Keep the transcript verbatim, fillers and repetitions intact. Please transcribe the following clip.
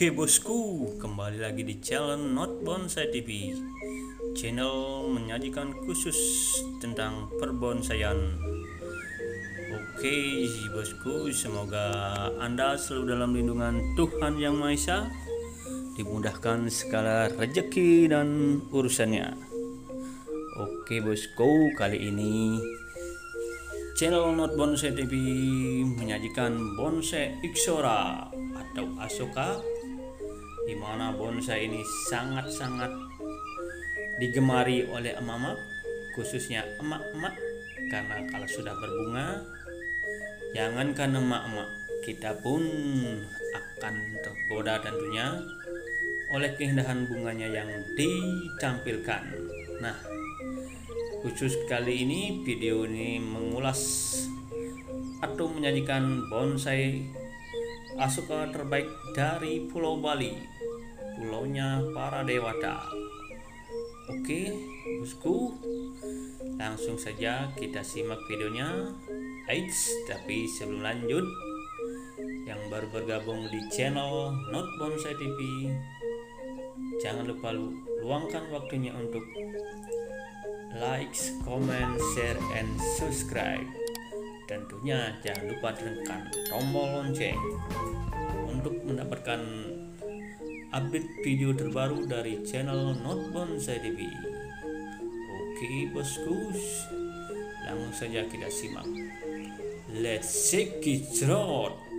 Oke bosku, kembali lagi di channel Not Bonsai T V. Channel menyajikan khusus tentang perbonsaian. Oke bosku, semoga Anda selalu dalam lindungan Tuhan Yang Maha Esa, dimudahkan segala rezeki dan urusannya. Oke bosku, kali ini channel Not Bonsai T V menyajikan bonsai Ixora atau Asoka, di mana bonsai ini sangat-sangat digemari oleh emak-emak, khususnya emak-emak, karena kalau sudah berbunga, jangankan emak-emak, kita pun akan tergoda tentunya oleh keindahan bunganya yang ditampilkan. Nah, khusus kali ini video ini mengulas atau menyajikan bonsai Asoka terbaik dari Pulau Bali, pulaunya para dewata. Oke bosku, langsung saja kita simak videonya. Eits, tapi sebelum lanjut, yang baru bergabung di channel Not Bonsai T V, jangan lupa luangkan waktunya untuk likes, comment, share, and subscribe. Tentunya jangan lupa tekan tombol lonceng untuk mendapatkan update video terbaru dari channel Not Bonsai T V. Oke bosku, langsung saja kita simak. Let's check it out.